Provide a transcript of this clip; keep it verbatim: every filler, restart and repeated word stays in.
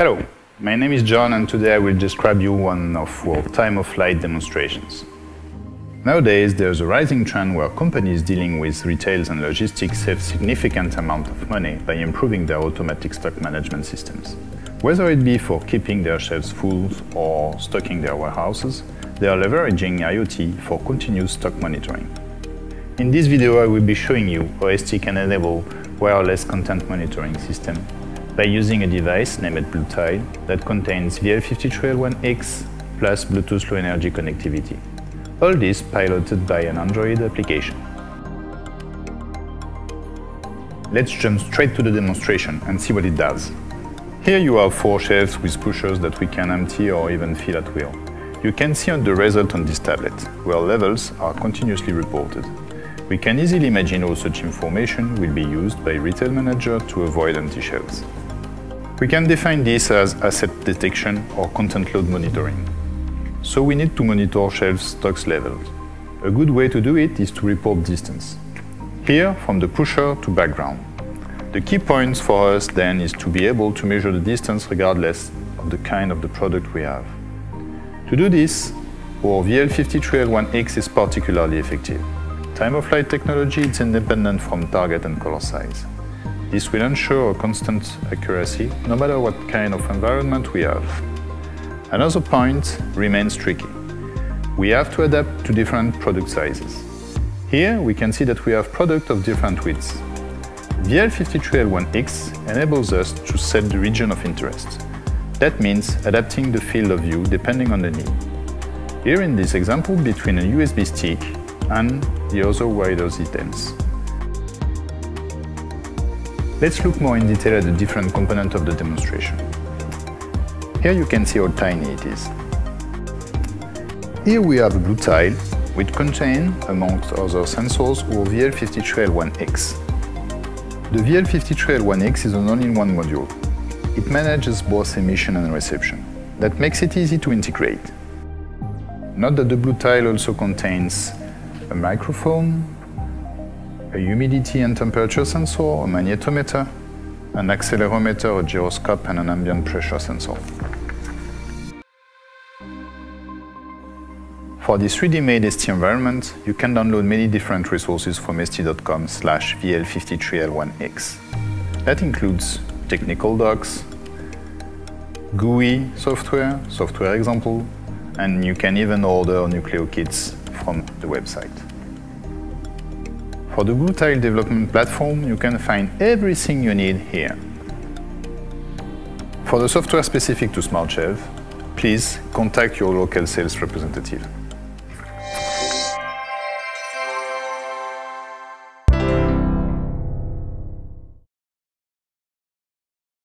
Hello, my name is John and today I will describe you one of our time-of-flight demonstrations. Nowadays, there is a rising trend where companies dealing with retail and logistics save significant amount of money by improving their automatic stock management systems. Whether it be for keeping their shelves full or stocking their warehouses, they are leveraging IoT for continuous stock monitoring. In this video, I will be showing you how S T can enable wireless content monitoring system by using a device named BlueNRG-Tile that contains V L five three L one X plus Bluetooth Low Energy connectivity. All this piloted by an Android application. Let's jump straight to the demonstration and see what it does. Here you have four shelves with pushers that we can empty or even fill at will. You can see on the result on this tablet, where levels are continuously reported. We can easily imagine how such information will be used by retail manager to avoid empty shelves. We can define this as asset detection or content load monitoring. So we need to monitor shelf stocks levels. A good way to do it is to report distance. Here, from the pusher to background. The key points for us then is to be able to measure the distance regardless of the kind of the product we have. To do this, our V L five three L one X is particularly effective. Time-of-flight technology is independent from target and color size. This will ensure a constant accuracy no matter what kind of environment we have. Another point remains tricky. We have to adapt to different product sizes. Here we can see that we have products of different widths. V L five three L one X enables us to set the region of interest. That means adapting the field of view depending on the need. Here in this example, between a U S B stick and the other wireless items. Let's look more in detail at the different components of the demonstration. Here you can see how tiny it is. Here we have a BlueNRG-Tile, which contains, amongst other sensors, our V L five three L one X. The V L five three L one X is an all-in-one module. It manages both emission and reception. That makes it easy to integrate. Note that the BlueNRG-Tile also contains a microphone, a humidity and temperature sensor, a magnetometer, an accelerometer, a gyroscope, and an ambient pressure sensor. For this three D made S T environment, you can download many different resources from S T dot com slash V L five three L one X. That includes technical docs, G U I software, software example, and you can even order Nucleo kits from the website. For the BlueNRG-Tile development platform, you can find everything you need here. For the software specific to Smart Shelf, please contact your local sales representative.